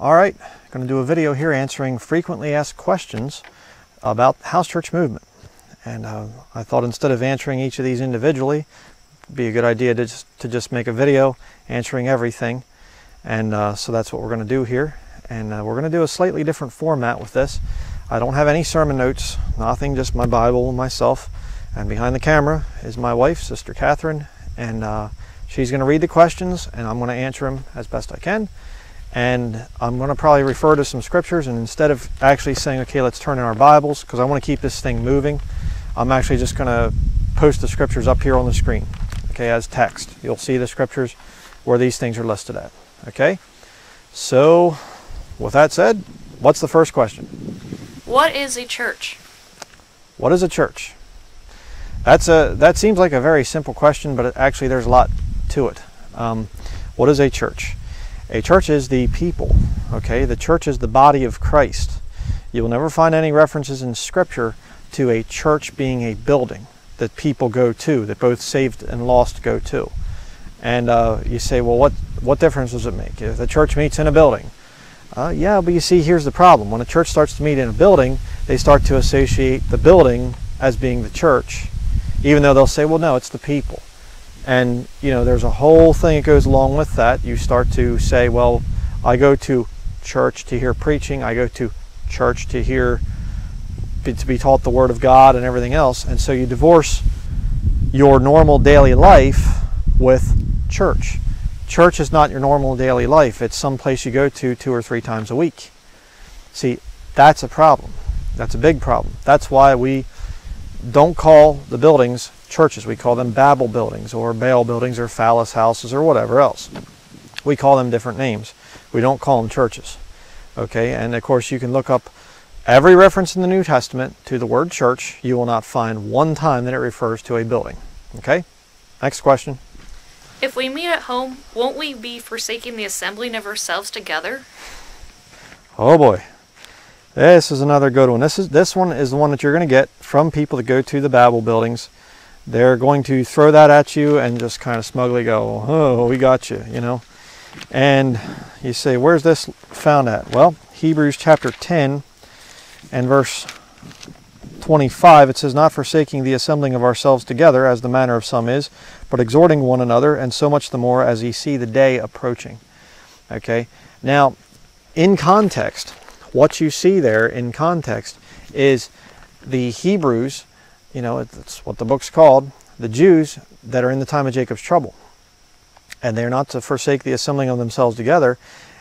All right, I'm going to do a video here answering frequently asked questions about house church movement. And I thought instead of answering each of these individually, it'd be a good idea to just make a video answering everything. And so that's what we're going to do here. And we're going to do a slightly different format with this. I don't have any sermon notes, nothing, just my Bible and myself. And behind the camera is my wife, Sister Catherine. And she's going to read the questions and I'm going to answer them as best I can. And I'm going to probably refer to some scriptures, and instead of actually saying, okay, let's turn in our Bibles, because I want to keep this thing moving, I'm actually just going to post the scriptures up here on the screen, okay, as text. You'll see the scriptures where these things are listed at, okay? So, with that said, what's the first question? What is a church? What is a church? That seems like a very simple question, but actually there's a lot to it. What is a church? A church is the people, okay? The church is the body of Christ. You will never find any references in Scripture to a church being a building that people go to, that both saved and lost go to. And you say, well, what difference does it make if the church meets in a building? Yeah, but you see, here's the problem. When a church starts to meet in a building, they start to associate the building as being the church, even though they'll say, well, no, it's the people. And, you know, there's a whole thing that goes along with that. You start to say, well, I go to church to hear preaching. I go to church to hear, to be taught the Word of God and everything else. And so you divorce your normal daily life with church. Church is not your normal daily life. It's some place you go to 2 or 3 times a week. See, that's a problem. That's a big problem. That's why we don't call the buildings churches. We call them Babel buildings or Baal buildings or phallus houses or whatever else. We call them different names. We don't call them churches. Okay, and of course you can look up every reference in the New Testament to the word church. You will not find one time that it refers to a building. Okay, next question. If we meet at home, won't we be forsaking the assembling of ourselves together? Oh boy. This is another good one. This one is the one that you're going to get from people that go to the Babel buildings. They're going to throw that at you and just kind of smugly go, oh, we got you, you know. And you say, where's this found at? Well, Hebrews chapter 10 and verse 25, it says, not forsaking the assembling of ourselves together, as the manner of some is, but exhorting one another, and so much the more as ye see the day approaching. Okay, now, in context, what you see there in context is the Hebrews, you know, it's what the book's called, the Jews that are in the time of Jacob's trouble. And they're not to forsake the assembling of themselves together,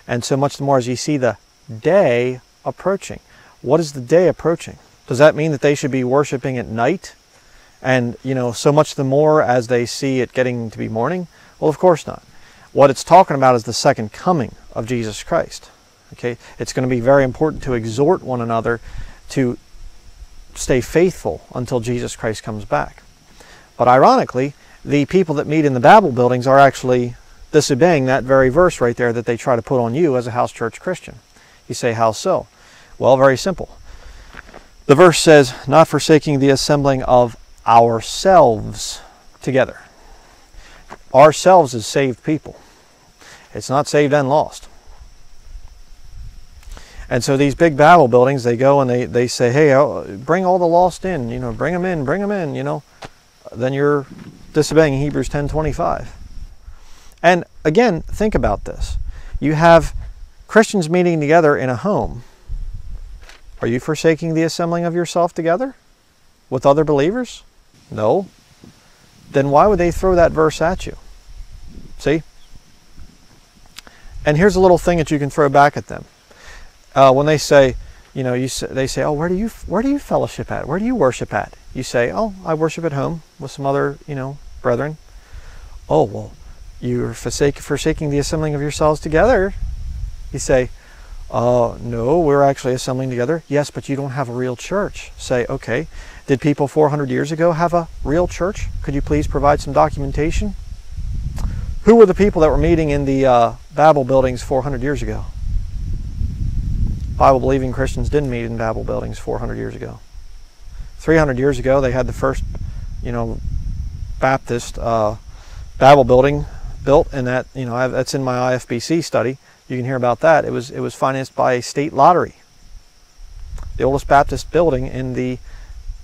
and so much the more as you see the day approaching. What is the day approaching? Does that mean that they should be worshiping at night? And, you know, so much the more as they see it getting to be morning? Well, of course not. What it's talking about is the second coming of Jesus Christ. Okay, it's going to be very important to exhort one another to stay faithful until Jesus Christ comes back. But ironically, the people that meet in the Babel buildings are actually disobeying that very verse right there that they try to put on you as a house church Christian. You say, how so? Well, very simple. The verse says, not forsaking the assembling of ourselves together. Ourselves is saved people. It's not saved and lost. And so these big Babel buildings, they go and they say, hey, bring all the lost in, you know, bring them in, you know. Then you're disobeying Hebrews 10:25. And again, think about this. You have Christians meeting together in a home. Are you forsaking the assembling of yourself together with other believers? No. Then why would they throw that verse at you? See? And here's a little thing that you can throw back at them. When they say, you know, they say, oh, where do you fellowship at? Where do you worship at? You say, oh, I worship at home with some other, you know, brethren. Oh, well, you're forsaking the assembling of yourselves together. You say, oh, no, we're actually assembling together. Yes, but you don't have a real church. Say, okay, did people 400 years ago have a real church? Could you please provide some documentation? Who were the people that were meeting in the Babel buildings 400 years ago? Bible-believing Christians didn't meet in Babel buildings 400 years ago. 300 years ago, they had the first, you know, Baptist Babel building built, and that, you know, that's in my IFBC study. You can hear about that. It was financed by a state lottery. The oldest Baptist building in the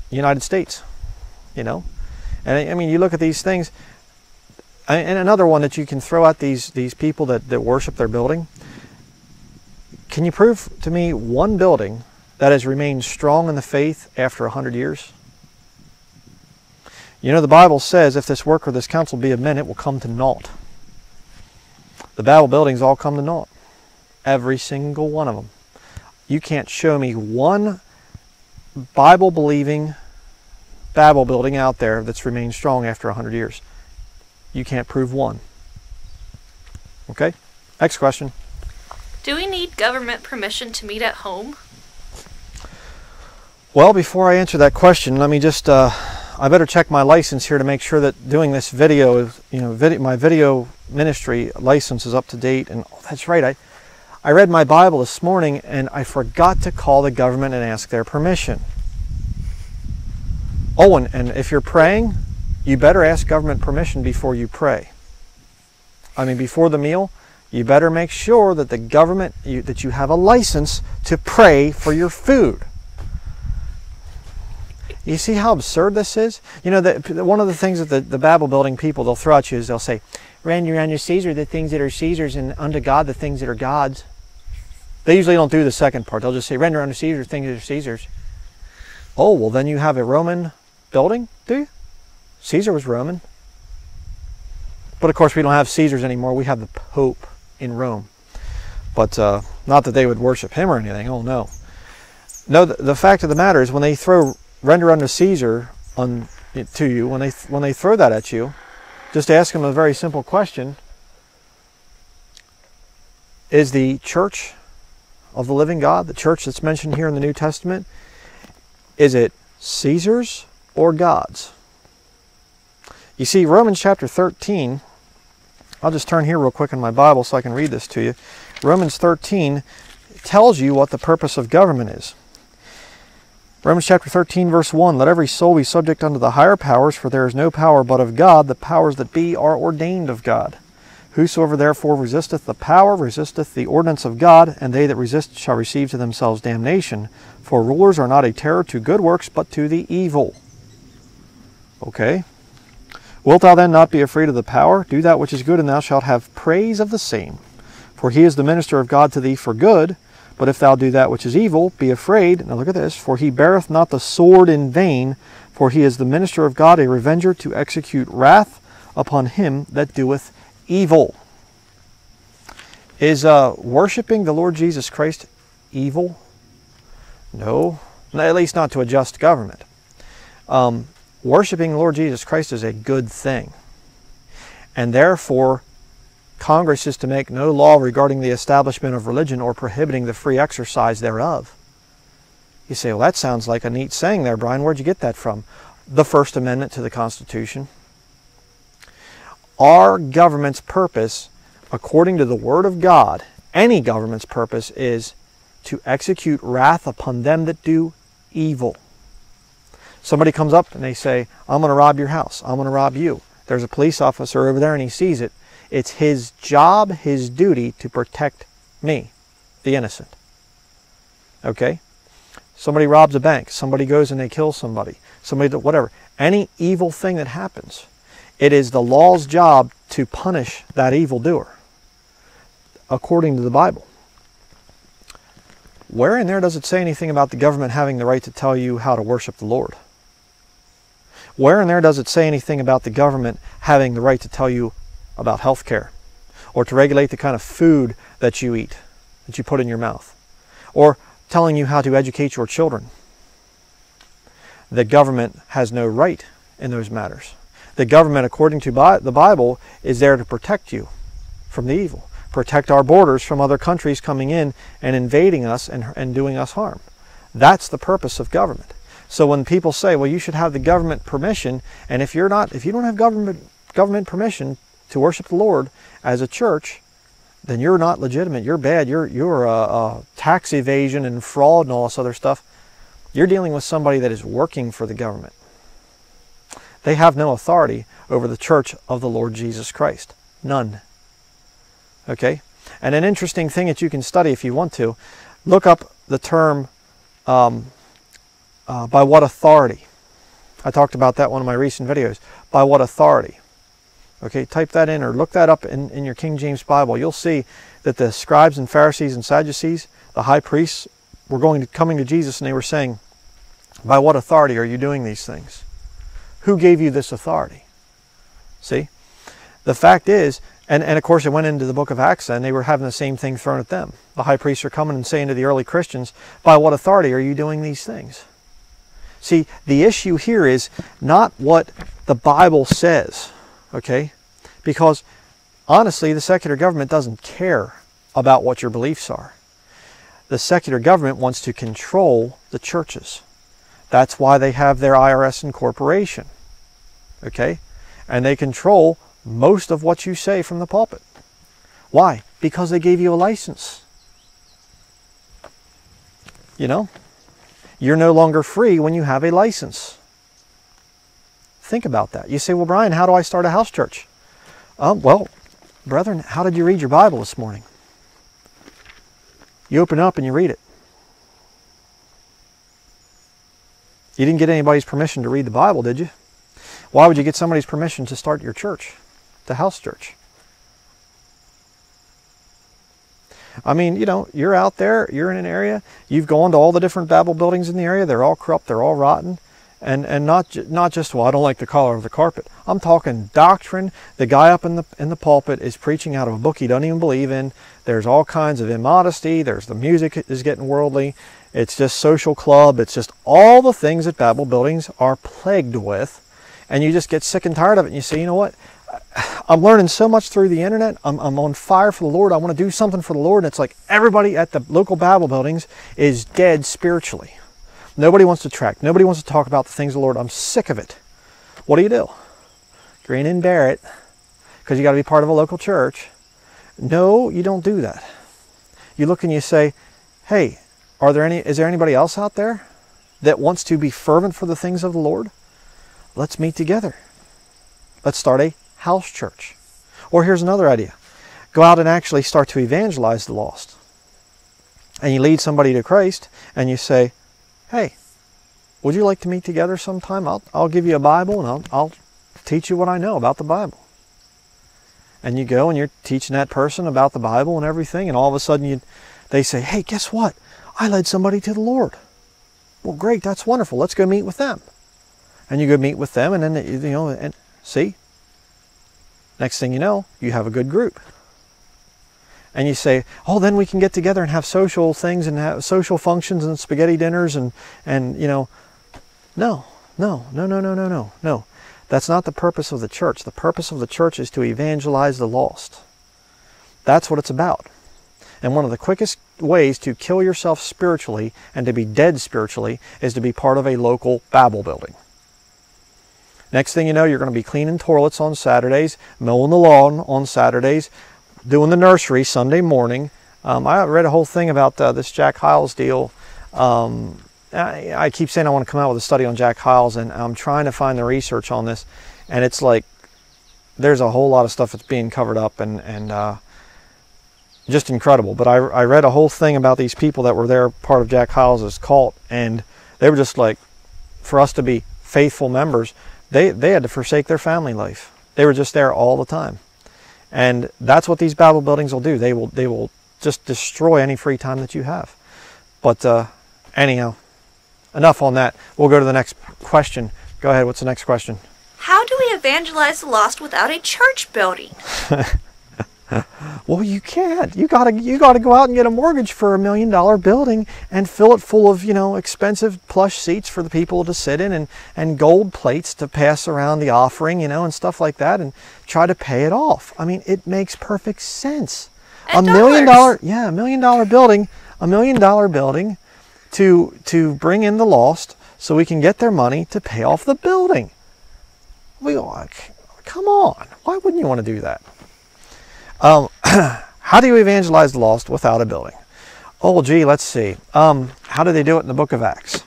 United States, you know. And I mean, you look at these things. And another one that you can throw at these people that worship their building. Can you prove to me one building that has remained strong in the faith after 100 years? You know, the Bible says, if this work or this counsel be of men, it will come to naught. The Babel buildings all come to naught. Every single one of them. You can't show me one Bible-believing Babel building out there that's remained strong after 100 years. You can't prove one. Okay, next question. Do we need government permission to meet at home? Well, before I answer that question, let me just, I better check my license here to make sure that doing this video is, you know, my video ministry license is up to date. And oh, that's right, I read my Bible this morning and I forgot to call the government and ask their permission. Oh, and if you're praying, you better ask government permission before you pray. I mean, before the meal, you better make sure that the government, that you have a license to pray for your food. You see how absurd this is? You know, one of the things that the Babel building people, they'll throw at you is they'll say, render unto Caesar the things that are Caesar's and unto God the things that are God's. They usually don't do the second part. They'll just say, render unto Caesar the things that are Caesar's. Oh, well, then you have a Roman building, do you? Caesar was Roman. But of course we don't have Caesars anymore. We have the Pope in Rome. But not that they would worship him or anything. Oh, no. No, the fact of the matter is when they throw render unto Caesar to you, when they throw that at you, just ask them a very simple question. Is the church of the living God, the church that's mentioned here in the New Testament, is it Caesar's or God's? You see, Romans chapter 13, I'll just turn here real quick in my Bible so I can read this to you. Romans 13 tells you what the purpose of government is. Romans chapter 13, verse 1, let every soul be subject unto the higher powers, for there is no power but of God. The powers that be are ordained of God. Whosoever therefore resisteth the power, resisteth the ordinance of God, and they that resist shall receive to themselves damnation. For rulers are not a terror to good works, but to the evil. Okay. Wilt thou then not be afraid of the power? Do that which is good, and thou shalt have praise of the same. For he is the minister of God to thee for good. But if thou do that which is evil, be afraid. Now look at this. For he beareth not the sword in vain, for he is the minister of God, a revenger to execute wrath upon him that doeth evil. Is worshiping the Lord Jesus Christ evil? No. At least not to a just government. Worshiping the Lord Jesus Christ is a good thing. And therefore, Congress is to make no law regarding the establishment of religion or prohibiting the free exercise thereof. You say, well, that sounds like a neat saying there, Brian. Where'd you get that from? The First Amendment to the Constitution. Our government's purpose, according to the Word of God, any government's purpose is to execute wrath upon them that do evil. Somebody comes up and they say, I'm going to rob your house. I'm going to rob you. There's a police officer over there and he sees it. It's his job, his duty to protect me, the innocent. Okay? Somebody robs a bank. Somebody goes and they kill somebody. Somebody, whatever. Any evil thing that happens, it is the law's job to punish that evildoer, according to the Bible. Where in there does it say anything about the government having the right to tell you how to worship the Lord? Where in there does it say anything about the government having the right to tell you about health care, or to regulate the kind of food that you eat, that you put in your mouth, or telling you how to educate your children? The government has no right in those matters. The government, according to the Bible, is there to protect you from the evil, protect our borders from other countries coming in and invading us and doing us harm. That's the purpose of government. So when people say, well, you should have the government permission, and if you don't have government permission to worship the Lord as a church, then you're not legitimate. You're bad. You're tax evasion and fraud and all this other stuff. You're dealing with somebody that is working for the government. They have no authority over the church of the Lord Jesus Christ. None. Okay? And an interesting thing that you can study if you want to, look up the term by what authority. I talked about that in one of my recent videos. By what authority? Okay, type that in or look that up in your King James Bible. You'll see that the scribes and Pharisees and Sadducees, the high priests, were coming to Jesus and they were saying, by what authority are you doing these things? Who gave you this authority? See? The fact is, and of course it went into the book of Acts and they were having the same thing thrown at them. The high priests are coming and saying to the early Christians, by what authority are you doing these things? See, the issue here is not what the Bible says. Okay? Because honestly, the secular government doesn't care about what your beliefs are. The secular government wants to control the churches. That's why they have their IRS and corporation. Okay? And they control most of what you say from the pulpit. Why? Because they gave you a license. You know? You're no longer free when you have a license. Think about that. You say, well, Brian, how do I start a house church? Well, brethren, how did you read your Bible this morning? You open it up and you read it. You didn't get anybody's permission to read the Bible, did you? Why would you get somebody's permission to start your church, the house church? I mean, you know, you're out there, you're in an area, you've gone to all the different Babel buildings in the area, they're all corrupt, they're all rotten. And not just, well, I don't like the color of the carpet. I'm talking doctrine. The guy up in the pulpit is preaching out of a book he doesn't even believe in. There's all kinds of immodesty. There's the music is getting worldly. It's just social club. It's just all the things that Babel buildings are plagued with. And you just get sick and tired of it. And you say, you know what? I'm learning so much through the internet. I'm on fire for the Lord. I want to do something for the Lord. And it's like everybody at the local Babel buildings is dead spiritually. Nobody wants to track. Nobody wants to talk about the things of the Lord. I'm sick of it. What do? Grin and bear it, because you got to be part of a local church. No, you don't do that. You look and you say, hey, is there anybody else out there that wants to be fervent for the things of the Lord? Let's meet together. Let's start a house church. Or here's another idea. Go out and actually start to evangelize the lost. And you lead somebody to Christ and you say, hey, would you like to meet together sometime? I'll give you a Bible and I'll teach you what I know about the Bible. And you go and you're teaching that person about the Bible and everything, and all of a sudden they say, hey, guess what? I led somebody to the Lord. Well, great, that's wonderful. Let's go meet with them. And you go meet with them, and then, you know, and see? Next thing you know, you have a good group. And you say, oh, then we can get together and have social things and have social functions and spaghetti dinners and you know. No. That's not the purpose of the church. The purpose of the church is to evangelize the lost. That's what it's about. And one of the quickest ways to kill yourself spiritually and to be dead spiritually is to be part of a local Babel building. Next thing you know, you're going to be cleaning toilets on Saturdays, mowing the lawn on Saturdays, doing the nursery Sunday morning. I read a whole thing about this Jack Hiles deal. I keep saying I want to come out with a study on Jack Hiles, and I'm trying to find the research on this. And it's like there's a whole lot of stuff that's being covered up and just incredible. But I read a whole thing about these people that were there, part of Jack Hiles' cult, and they were just like, for us to be faithful members, they had to forsake their family life. They were just there all the time. And that's what these Babel buildings will do. They will just destroy any free time that you have. But anyhow, enough on that. We'll go to the next question. Go ahead. What's the next question? How do we evangelize the lost without a church building? Well, you can't. You gotta go out and get a mortgage for $1 million building and fill it full of, you know, expensive plush seats for the people to sit in and gold plates to pass around the offering, you know, and stuff like that, and try to pay it off. I mean, it makes perfect sense. A million dollar building to bring in the lost so we can get their money to pay off the building. Come on. Why wouldn't you want to do that? How do you evangelize the lost without a building? Oh, gee, let's see. How do they do it in the book of Acts?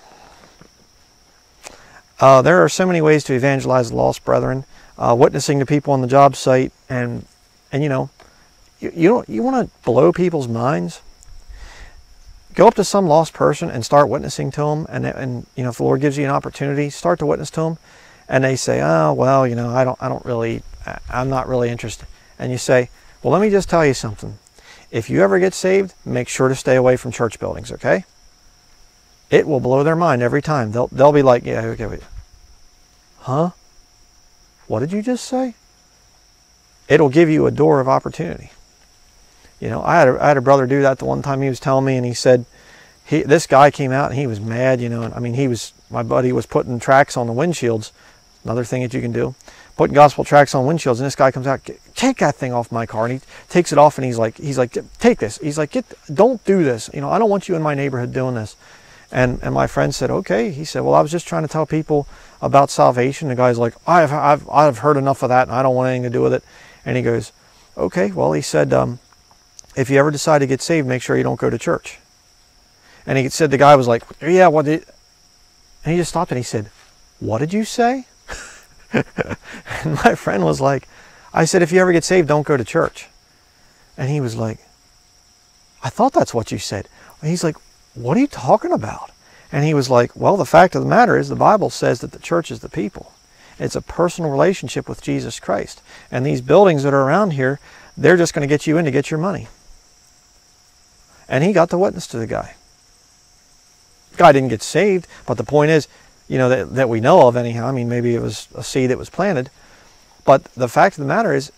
There are so many ways to evangelize the lost, brethren. Witnessing to people on the job site and, you know, You want to blow people's minds? Go up to some lost person and start witnessing to them. And you know, if the Lord gives you an opportunity, start to witness to them. And they say, oh, well, you know, I'm not really interested. And you say, well, let me just tell you something. If you ever get saved, make sure to stay away from church buildings, okay? It will blow their mind every time. They'll be like, yeah, okay, wait. Huh? What did you just say? It'll give you a door of opportunity. You know, I had a brother do that the one time. He was telling me, and he said, this guy came out and he was mad, you know. And I mean, my buddy was putting tracts on the windshields. Another thing that you can do, putting gospel tracts on windshields. And this guy comes out, take that thing off my car. And he takes it off, and he's like, take this. He's like, don't do this. You know, I don't want you in my neighborhood doing this. And my friend said, okay. He said, well, I was just trying to tell people about salvation. The guy's like, I've heard enough of that, and I don't want anything to do with it. And he goes, okay. Well, he said, if you ever decide to get saved, make sure you don't go to church. And he said, the guy was like, yeah, what did... And he just stopped and he said, what did you say? And my friend was like, I said, if you ever get saved, don't go to church. And he was like, I thought that's what you said. And he's like, what are you talking about? And he was like, well, the fact of the matter is the Bible says that the church is the people. It's a personal relationship with Jesus Christ. And these buildings that are around here, they're just going to get you in to get your money. And he got to witness to the guy. The guy didn't get saved, but the point is, you know, that we know of anyhow. I mean, maybe it was a seed that was planted. But the fact of the matter is,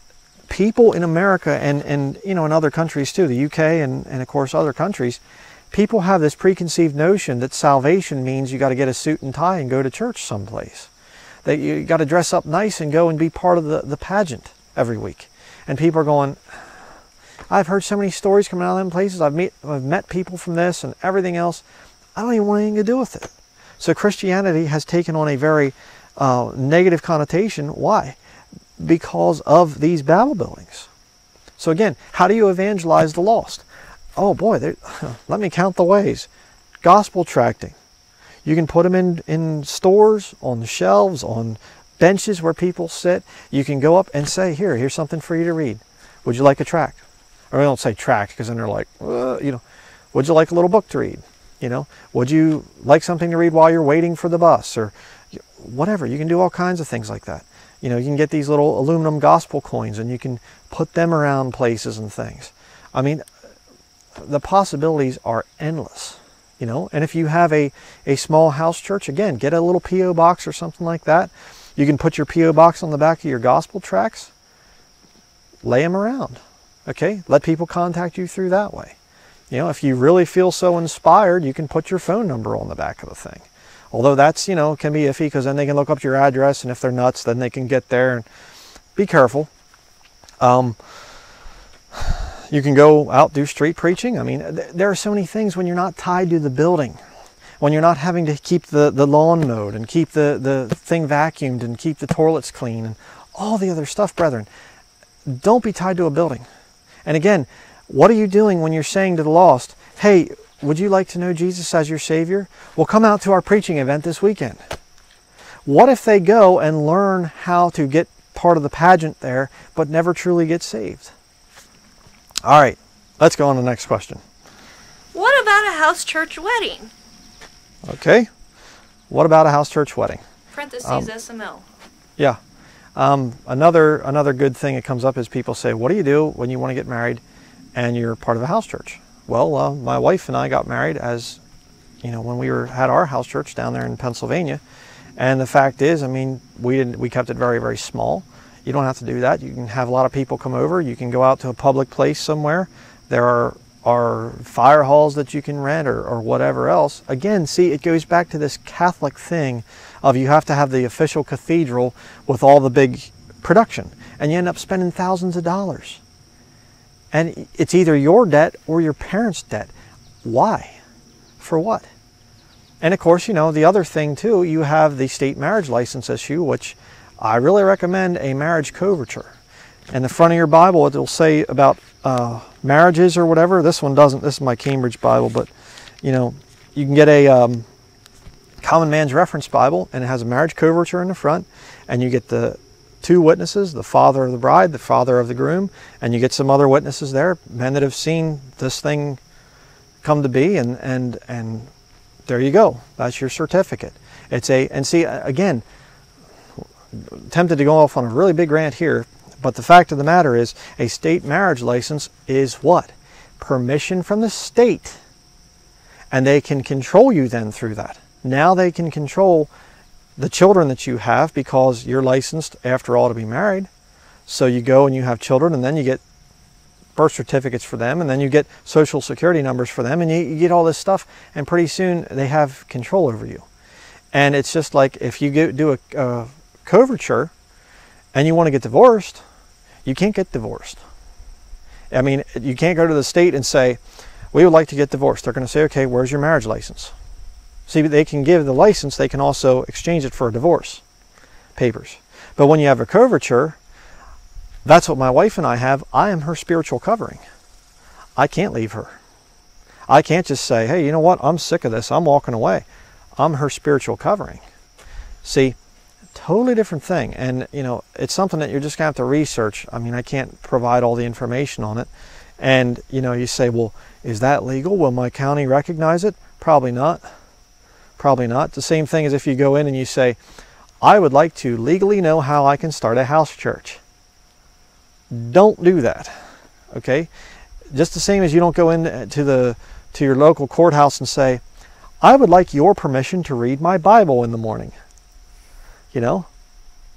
people in America and you know, in other countries too, the UK and of course other countries, people have this preconceived notion that salvation means you got to get a suit and tie and go to church someplace. That you got to dress up nice and go and be part of the pageant every week. And people are going, I've heard so many stories coming out of them places. I've met people from this and everything else. I don't even want anything to do with it. So Christianity has taken on a very negative connotation. Why? Because of these Babel buildings. So again, how do you evangelize the lost? Oh boy, let me count the ways. Gospel tracting. You can put them in stores, on the shelves, on benches where people sit. You can go up and say, here's something for you to read. Would you like a tract? Or I don't say tract because then they're like, you know, would you like a little book to read? You know, would you like something to read while you're waiting for the bus or whatever? You can do all kinds of things like that. You know, you can get these little aluminum gospel coins and you can put them around places and things. I mean, the possibilities are endless, you know. And if you have a small house church, again, get a little P.O. box or something like that. You can put your P.O. box on the back of your gospel tracts. Lay them around, okay? Let people contact you through that way. You know, if you really feel so inspired, you can put your phone number on the back of the thing. Although that's, you know, can be iffy because then they can look up your address, and if they're nuts, then they can get there. And be careful. You can go out, do street preaching. I mean, there are so many things when you're not tied to the building, when you're not having to keep the lawn mowed and keep the thing vacuumed and keep the toilets clean and all the other stuff, brethren. Don't be tied to a building. And again, what are you doing when you're saying to the lost, hey, would you like to know Jesus as your Savior? Well, come out to our preaching event this weekend. What if they go and learn how to get part of the pageant there, but never truly get saved? All right, let's go on to the next question. What about a house church wedding? Okay. What about a house church wedding? Parentheses SML. Yeah. Another good thing that comes up is people say, what do you do when you want to get married and you're part of a house church? Well, my wife and I got married as, you know, when we had our house church down there in Pennsylvania. And the fact is, I mean, we kept it very, very small. You don't have to do that. You can have a lot of people come over. You can go out to a public place somewhere. There are fire halls that you can rent or whatever else. Again, see, it goes back to this Catholic thing of you have to have the official cathedral with all the big production. And you end up spending thousands of dollars. And it's either your debt or your parents' debt. Why? For what? And of course, you know, the other thing too, you have the state marriage license issue, which I really recommend a marriage coverture. In the front of your Bible, it'll say about marriages or whatever. This one doesn't. This is my Cambridge Bible, but you know, you can get a Common Man's Reference Bible, and it has a marriage coverture in the front, and you get the two witnesses, the father of the bride, the father of the groom, and you get some other witnesses there, men that have seen this thing come to be, and there you go. That's your certificate. It's a, and see, again, tempted to go off on a really big rant here, but the fact of the matter is a state marriage license is what? Permission from the state. And they can control you then through that. Now they can control the children that you have because you're licensed after all to be married. So you go and you have children, and then you get birth certificates for them, and then you get social security numbers for them, and you get all this stuff, and pretty soon they have control over you. And it's just like if you do a coverture and you want to get divorced, you can't get divorced. I mean, you can't go to the state and say, we would like to get divorced. They're going to say, okay, where's your marriage license? See, they can give the license, they can also exchange it for a divorce papers. But when you have a coverture, that's what my wife and I have. I am her spiritual covering. I can't leave her. I can't just say, hey, you know what? I'm sick of this. I'm walking away. I'm her spiritual covering. See, totally different thing. And, you know, it's something that you're just going to have to research. I mean, I can't provide all the information on it. And, you know, you say, well, is that legal? Will my county recognize it? Probably not. Probably not. The same thing as if you go in and you say, I would like to legally know how I can start a house church. Don't do that. Okay? Just the same as you don't go into your local courthouse and say, I would like your permission to read my Bible in the morning. You know?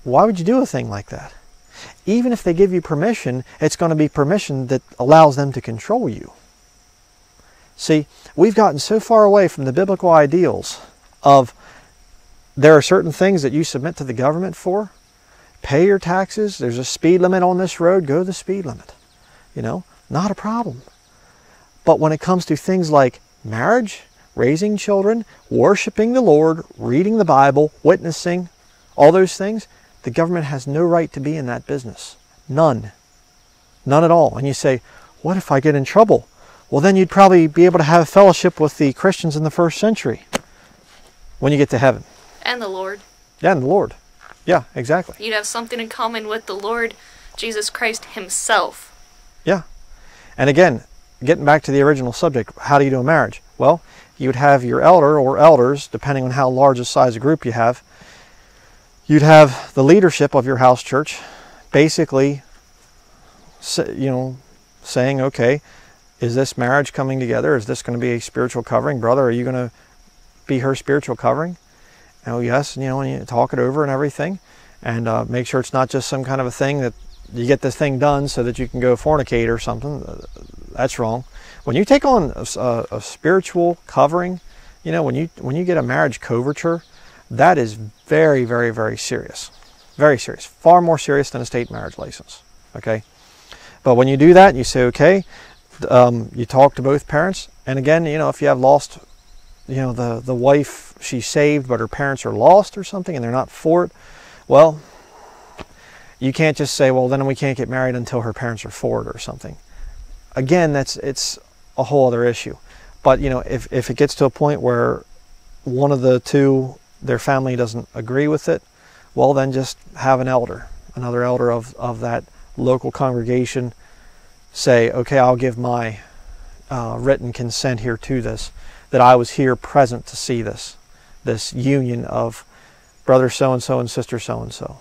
Why would you do a thing like that? Even if they give you permission, it's going to be permission that allows them to control you. See, we've gotten so far away from the biblical ideals of there are certain things that you submit to the government for. Pay your taxes. There's a speed limit on this road. Go to the speed limit. You know, not a problem. But when it comes to things like marriage, raising children, worshiping the Lord, reading the Bible, witnessing, all those things, the government has no right to be in that business. None. None at all. And you say, what if I get in trouble? Well, then you'd probably be able to have fellowship with the Christians in the first century when you get to heaven. And the Lord. Yeah, and the Lord. Yeah, exactly. You'd have something in common with the Lord Jesus Christ himself. Yeah. And again, getting back to the original subject, how do you do a marriage? Well, you would have your elder or elders, depending on how large a size of group you have. You'd have the leadership of your house church basically, you know, saying, okay, is this marriage coming together? Is this going to be a spiritual covering? Brother, are you going to be her spiritual covering? Oh, yes. And, you know, and you talk it over and everything. And make sure it's not just some kind of a thing that you get this thing done so that you can go fornicate or something. That's wrong. When you take on a spiritual covering, you know, when you get a marriage coverture, that is very, very, very serious. Very serious. Far more serious than a state marriage license. Okay? But when you do that, you say, okay, you talk to both parents, and again, you know, if you have lost, you know, the wife, she's saved, but her parents are lost or something, and they're not for it, well, you can't just say, well, then we can't get married until her parents are for it or something. Again, it's a whole other issue. But, you know, if it gets to a point where one of the two, their family doesn't agree with it, well, then just have an elder, another elder of that local congregation, say, okay, I'll give my written consent here to this, that I was here present to see this union of brother so-and-so and sister so-and-so.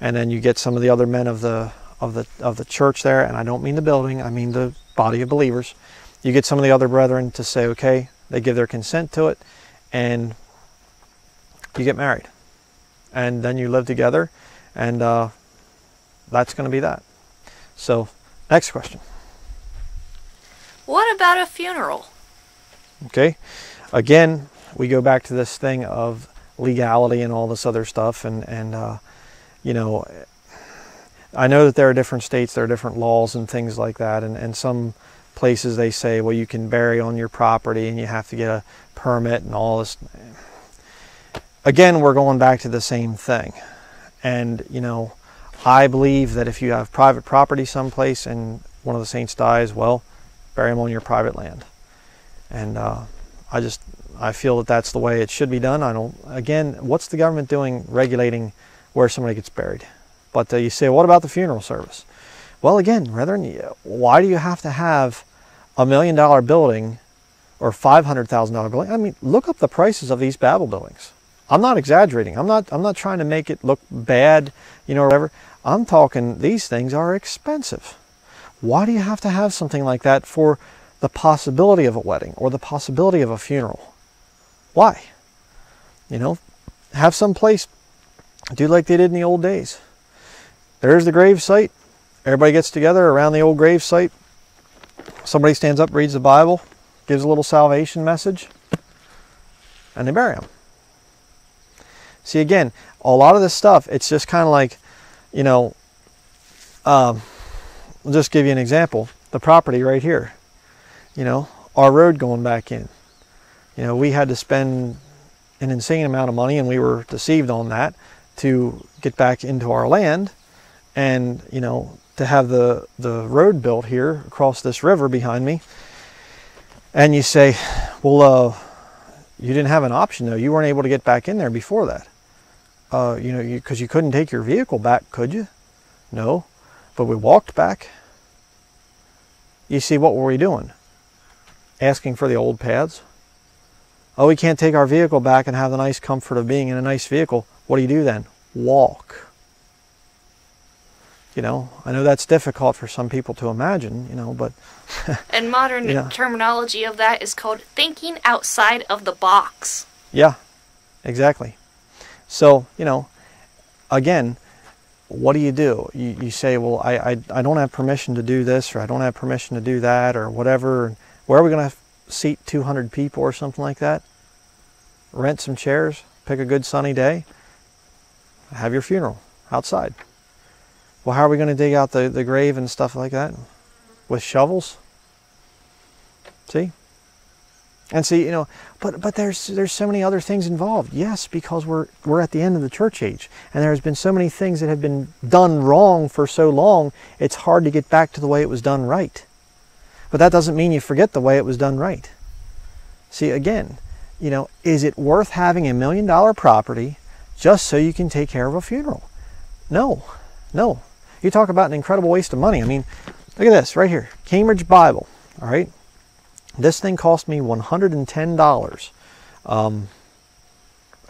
And then you get some of the other men of the church there, and I don't mean the building, I mean the body of believers. You get some of the other brethren to say, okay, they give their consent to it, and you get married. And then you live together, and that's going to be that. So, next question. What about a funeral? Okay. Again, we go back to this thing of legality and all this other stuff. And you know, I know that there are different states, there are different laws and things like that. And some places they say, well, you can bury on your property and you have to get a permit and all this. Again, we're going back to the same thing. And, you know, I believe that if you have private property someplace and one of the saints dies, well, bury him on your private land. And I feel that that's the way it should be done. Again, what's the government doing regulating where somebody gets buried? But you say, what about the funeral service? Well, again, brethren, why do you have to have $1 million building or $500,000 building? I mean, look up the prices of these Babel buildings. I'm not exaggerating. I'm not trying to make it look bad, you know, or whatever. I'm talking, these things are expensive. Why do you have to have something like that for the possibility of a wedding or the possibility of a funeral? Why? You know, have some place, do like they did in the old days. There's the grave site. Everybody gets together around the old grave site. Somebody stands up, reads the Bible, gives a little salvation message, and they bury them. See, again, a lot of this stuff, it's just kind of like, you know, I'll just give you an example. The property right here, you know, our road going back in. You know, we had to spend an insane amount of money, and we were deceived on that, to get back into our land and, you know, to have the road built here across this river behind me. And you say, well, you didn't have an option, though. You weren't able to get back in there before that. You know, because you couldn't take your vehicle back, could you? No, but we walked back. You see, what were we doing? Asking for the old paths. Oh, we can't take our vehicle back and have the nice comfort of being in a nice vehicle. What do you do then? Walk. You know, I know that's difficult for some people to imagine, you know, but... and modern terminology of that is called thinking outside of the box. Yeah, exactly. So, you know, again, what do? You say, well, I don't have permission to do this, or I don't have permission to do that, or whatever. Where are we going to seat 200 people or something like that? Rent some chairs, pick a good sunny day, have your funeral outside. Well, how are we going to dig out the grave and stuff like that? With shovels? See? And see, you know, but there's so many other things involved. Yes, because we're at the end of the church age, and there's been so many things that have been done wrong for so long, it's hard to get back to the way it was done right. But that doesn't mean you forget the way it was done right. See, again, you know, is it worth having $1 million property just so you can take care of a funeral? No, no. You talk about an incredible waste of money. I mean, look at this right here. Cambridge Bible, all right? This thing cost me $110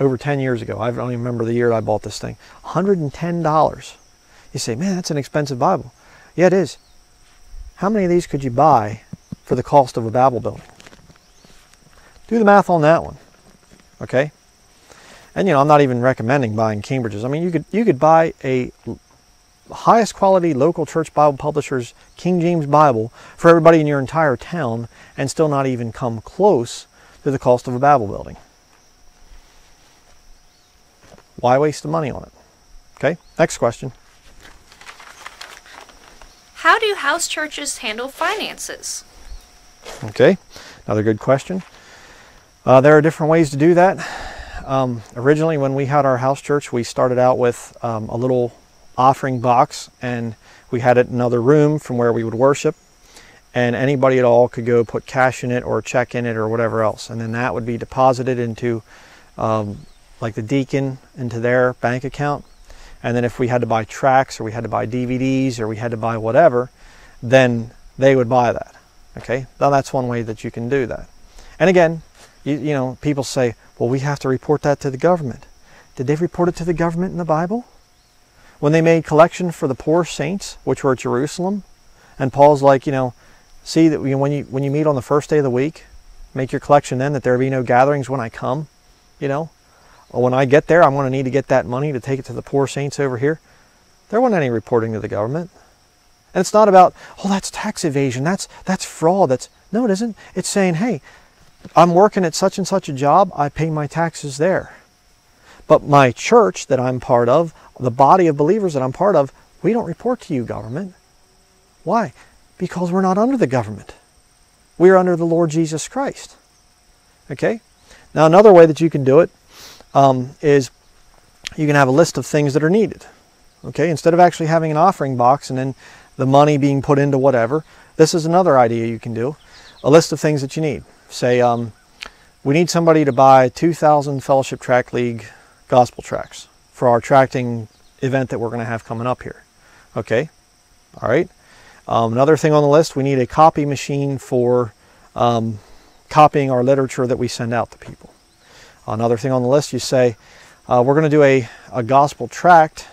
over 10 years ago. I don't even remember the year I bought this thing. $110. You say, man, that's an expensive Bible. Yeah, it is. How many of these could you buy for the cost of a Babel building? Do the math on that one, okay? And, you know, I'm not even recommending buying Cambridges. I mean, you could buy a... highest quality local church Bible publishers King James Bible for everybody in your entire town and still not even come close to the cost of a Bible building. Why waste the money on it? Okay, next question. How do house churches handle finances? Okay, another good question. There are different ways to do that. Originally, when we had our house church, we started out with a little offering box, and we had it in another room from where we would worship, and anybody at all could go put cash in it or check in it or whatever else, and then that would be deposited into like the deacon, into their bank account. And then if we had to buy tracts, or we had to buy DVDs, or we had to buy whatever, then they would buy that. Okay, now that's one way that you can do that. And again, you know, people say, well, we have to report that to the government. Did they report it to the government in the Bible? When they made collection for the poor saints, which were at Jerusalem, and Paul's like, you know, see that when you meet on the first day of the week, make your collection then, that there be no gatherings when I come, you know. Or when I get there, I'm going to need to get that money to take it to the poor saints over here. There wasn't any reporting to the government. And it's not about, oh, that's tax evasion, that's fraud, that's... No, it isn't. It's saying, hey, I'm working at such and such a job, I pay my taxes there. But my church that I'm part of, the body of believers that I'm part of, we don't report to you, government. Why? Because we're not under the government. We're under the Lord Jesus Christ. Okay? Now, another way that you can do it is you can have a list of things that are needed. Okay? Instead of actually having an offering box and then the money being put into whatever, this is another idea you can do. A list of things that you need. Say, we need somebody to buy 2,000 Fellowship Tract League gospel tracts for our tracting event that we're going to have coming up here. Okay, all right. Another thing on the list, we need a copy machine for copying our literature that we send out to people. Another thing on the list, you say, we're going to do a gospel tract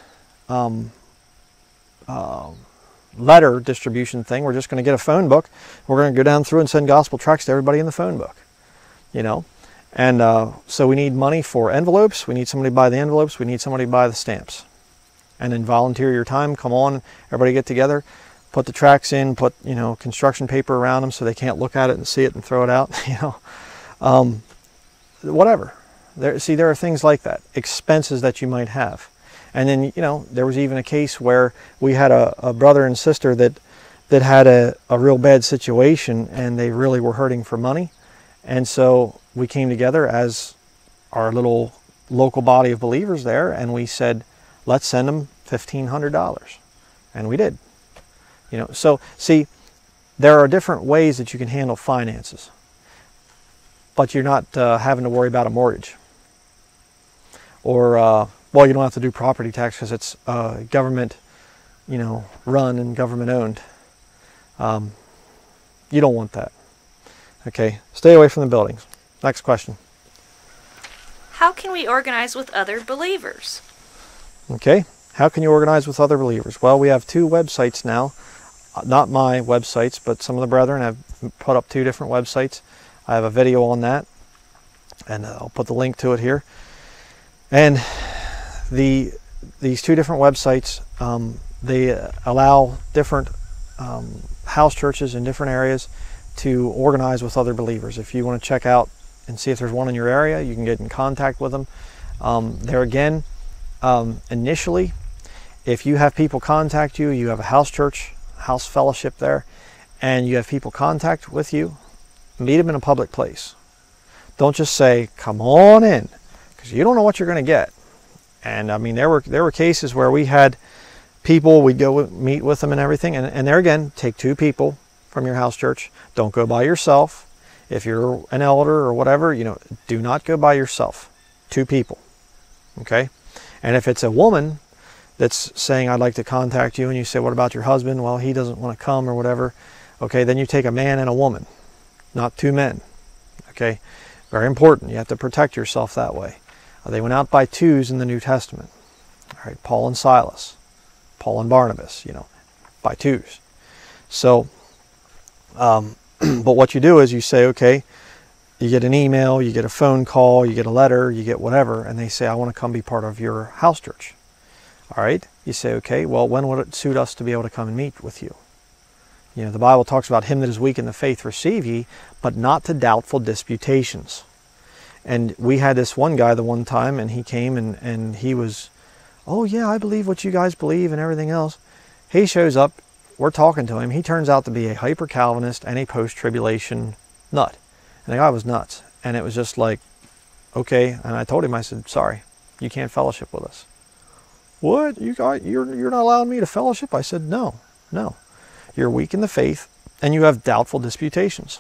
letter distribution thing. We're just going to get a phone book. We're going to go down through and send gospel tracts to everybody in the phone book, you know. And so we need money for envelopes. We need somebody to buy the envelopes. We need somebody to buy the stamps. And then volunteer your time. Come on, everybody get together. Put the tracts in, put, you know, construction paper around them so they can't look at it and see it and throw it out, you know. Whatever. See, there are things like that, expenses that you might have. And then, you know, there was even a case where we had a brother and sister that had a real bad situation, and they really were hurting for money. And so we came together as our little local body of believers there, and we said, let's send them $1,500. And we did. You know, so see, there are different ways that you can handle finances, but you're not having to worry about a mortgage, or well, you don't have to do property tax because it's government, you know, run and government owned. You don't want that. Okay, stay away from the buildings. Next question. How can we organize with other believers? Okay, how can you organize with other believers? Well, we have two websites now. Not my websites, but some of the brethren have put up two different websites. I have a video on that, and I'll put the link to it here. And these two different websites, they allow different house churches in different areas to organize with other believers. If you want to check out and see if there's one in your area, you can get in contact with them. There again, initially, if you have people contact you, you have a house church, house fellowship there, and you have people contact with you, meet them in a public place. Don't just say, come on in, because you don't know what you're going to get. And I mean, there were cases where we had people, we'd go meet with them and everything. And there again, take two people from your house church. Don't go by yourself. If you're an elder or whatever, you know, do not go by yourself. Two people. Okay? And if it's a woman that's saying, I'd like to contact you, and you say, what about your husband? Well, he doesn't want to come or whatever. Okay, then you take a man and a woman, not two men. Okay, very important. You have to protect yourself that way. They went out by twos in the New Testament. All right, Paul and Silas, Paul and Barnabas, you know, by twos. So, but what you do is you say, okay, you get an email, you get a phone call, you get a letter, you get whatever, and they say, I want to come be part of your house church. All right, you say, okay, well, when would it suit us to be able to come and meet with you? You know, the Bible talks about him that is weak in the faith receive ye, but not to doubtful disputations. And we had this one guy the one time, and he came, and he was, oh yeah, I believe what you guys believe and everything else. He shows up, we're talking to him. He turns out to be a hyper-Calvinist and a post-tribulation nut. And the guy was nuts. And it was just like, okay. And I told him, I said, sorry, you can't fellowship with us. What? You're not allowing me to fellowship? I said, no. You're weak in the faith, and you have doubtful disputations.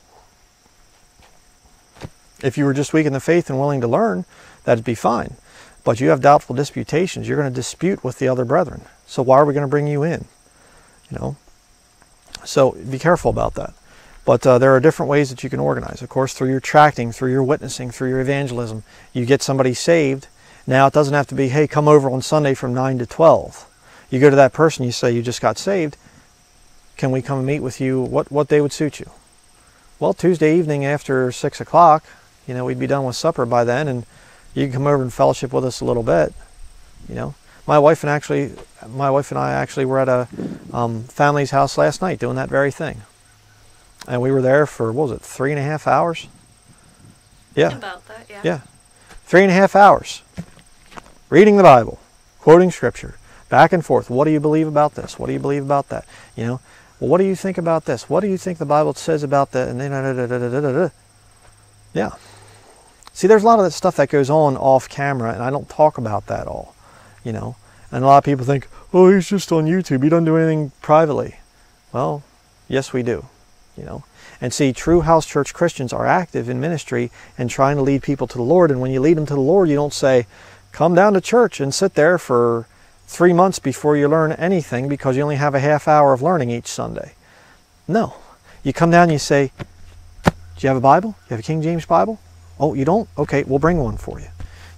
If you were just weak in the faith and willing to learn, that'd be fine. But you have doubtful disputations. You're going to dispute with the other brethren. So why are we going to bring you in? You know. So be careful about that. But there are different ways that you can organize. Of course, through your tracting, through your witnessing, through your evangelism, you get somebody saved. Now, it doesn't have to be, hey, come over on Sunday from 9 to 12. You go to that person, you say, you just got saved. Can we come and meet with you? What day would suit you? Well, Tuesday evening after 6 o'clock, you know, we'd be done with supper by then, and you can come over and fellowship with us a little bit. You know, my wife and I actually were at a family's house last night doing that very thing, and we were there for, what was it, 3.5 hours? Yeah, about that, yeah, 3.5 hours, reading the Bible, quoting Scripture, back and forth. What do you believe about this? What do you believe about that? You know. Well, what do you think about this? What do you think the Bible says about that? And then, yeah. See, there's a lot of that stuff that goes on off camera, and I don't talk about that all, you know. And a lot of people think, oh, he's just on YouTube. He doesn't do anything privately. Well, yes, we do, you know. And see, true house church Christians are active in ministry and trying to lead people to the Lord. And when you lead them to the Lord, you don't say, come down to church and sit there for 3 months before you learn anything because you only have a half hour of learning each Sunday. No. You come down and you say, do you have a Bible? Do you have a King James Bible? Oh, you don't? Okay, we'll bring one for you.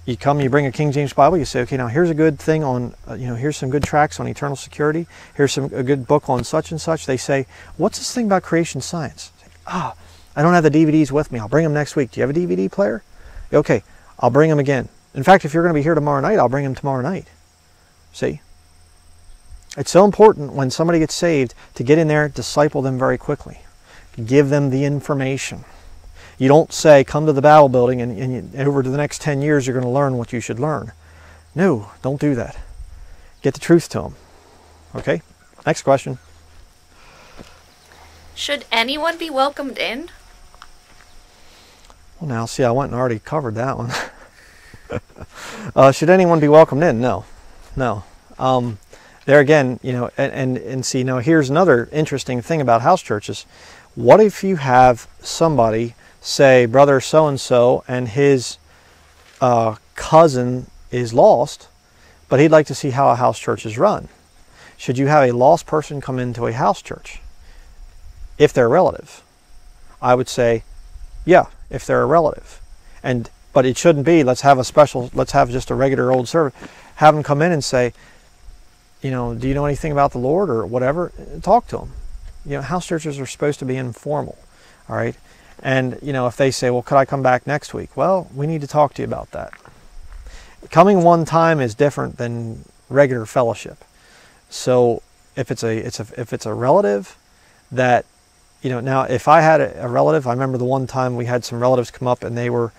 You come, you bring a King James Bible, you say, okay, now here's a good thing on, here's some good tracts on eternal security, here's a good book on such and such. They say, what's this thing about creation science? Ah, I don't have the DVDs with me. I'll bring them next week. Do you have a DVD player? Okay, I'll bring them again. In fact, if you're going to be here tomorrow night, I'll bring them tomorrow night. See? It's so important when somebody gets saved to get in there, disciple them very quickly. Give them the information. You don't say, come to the Battle Building and over the next 10 years you're going to learn what you should learn. No, don't do that. Get the truth to them. Okay? Next question. Should anyone be welcomed in? Well, now, see, I went and already covered that one. Should anyone be welcomed in? No. No. There again, and see, now here's another interesting thing about house churches. What if you have somebody, say, brother so-and-so, and his cousin is lost, but he'd like to see how a house church is run? Should you have a lost person come into a house church if they're a relative? I would say, yeah, if they're a relative. But it shouldn't be, let's have just a regular old servant. Have them come in and say, do you know anything about the Lord or whatever? Talk to them. House churches are supposed to be informal, all right? And, if they say, well, could I come back next week? Well, we need to talk to you about that. Coming one time is different than regular fellowship. So if it's a relative that, now if I had a relative, I remember the one time we had some relatives come up and they were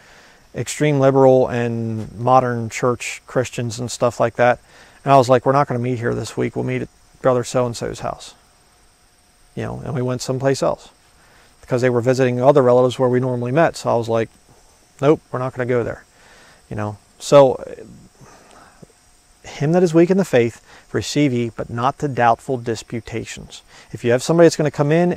extreme liberal and modern church Christians and stuff like that. And I was like, we're not going to meet here this week. We'll meet at brother so-and-so's house. And we went someplace else because they were visiting other relatives where we normally met. So I was like, nope, we're not going to go there. So him that is weak in the faith, receive ye, but not to doubtful disputations. If you have somebody that's going to come in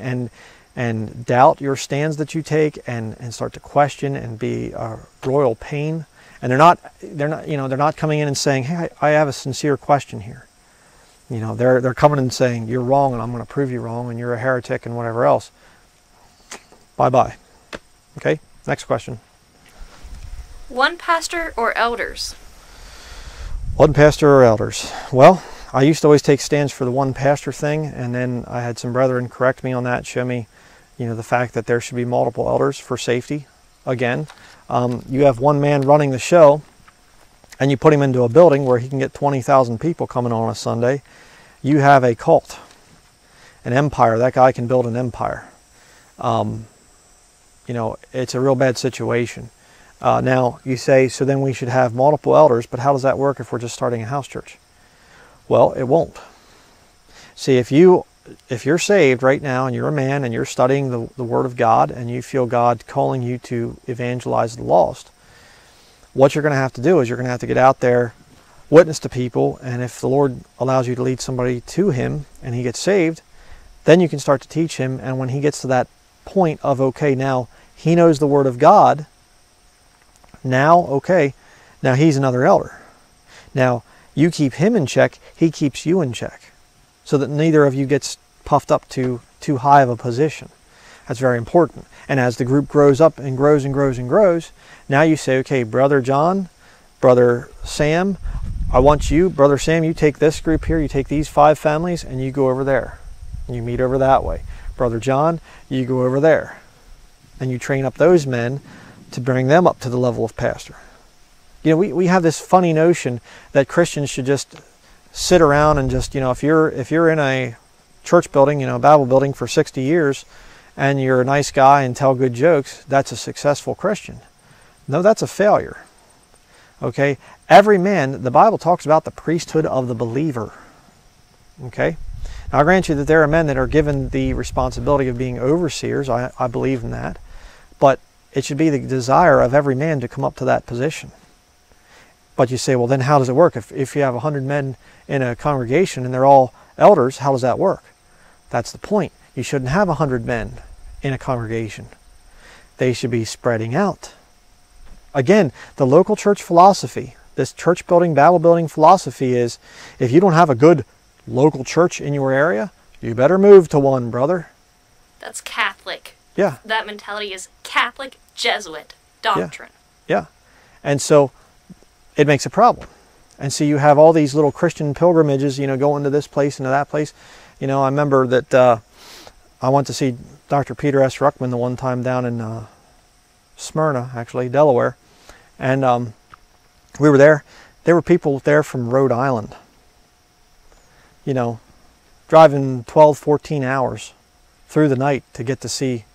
and doubt your stands that you take and start to question and be a royal pain, and they're not coming in and saying, hey, I have a sincere question here. They're coming and saying, you're wrong and I'm going to prove you wrong and you're a heretic and whatever else. Bye-bye. Okay, next question. One pastor or elders? One pastor or elders. Well, I used to always take stands for the one pastor thing, and then I had some brethren correct me on that, show me, the fact that there should be multiple elders for safety. Again, you have one man running the show, and you put him into a building where he can get 20,000 people coming on a Sunday, you have a cult, an empire. That guy can build an empire. It's a real bad situation. Now, you say, so then we should have multiple elders, but how does that work if we're just starting a house church? Well, it won't. See, if you're saved right now and you're a man and you're studying the Word of God and you feel God calling you to evangelize the lost, what you're going to have to do is you're going to have to get out there, witness to people, and if the Lord allows you to lead somebody to Him and he gets saved, then you can start to teach him. And when he gets to that point of, okay, now he knows the Word of God, now, okay, now he's another elder. Now, you keep him in check, he keeps you in check, so that neither of you gets puffed up to too high of a position. That's very important. And as the group grows up and grows and grows and grows, now you say, okay, Brother John, Brother Sam, I want you, Brother Sam, you take this group here, you take these 5 families, and you go over there. And you meet over that way. Brother John, you go over there. And you train up those men to bring them up to the level of pastor. We have this funny notion that Christians should just sit around and just, if you're in a church building, a Bible building for 60 years, and you're a nice guy and tell good jokes, that's a successful Christian. No, that's a failure. Okay? Every man, the Bible talks about the priesthood of the believer. Okay? Now, I grant you that there are men that are given the responsibility of being overseers. I believe in that. But it should be the desire of every man to come up to that position. But you say, well, then how does it work? If you have 100 men in a congregation and they're all elders, how does that work? That's the point. You shouldn't have 100 men in a congregation. They should be spreading out. Again, the local church philosophy this church building, Bible building philosophy is, if you don't have a good local church in your area, you better move to one, brother. That's Catholic. Yeah. That mentality is Catholic Jesuit doctrine. Yeah. And so it makes a problem. And so you have all these little Christian pilgrimages, you know, going to this place and to that place. You know, I remember that I went to see Dr. Peter S. Ruckman the one time down in Smyrna, actually, Delaware. And we were there. There were people there from Rhode Island, you know, driving 12, 14 hours through the night to get to see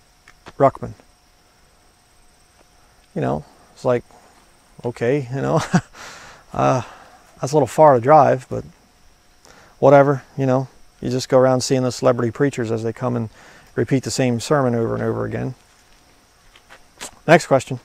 Ruckman. You know, it's like, okay, you know. That's a little far to drive, but whatever, you know. You just go around seeing the celebrity preachers as they come and repeat the same sermon over and over again. Next question.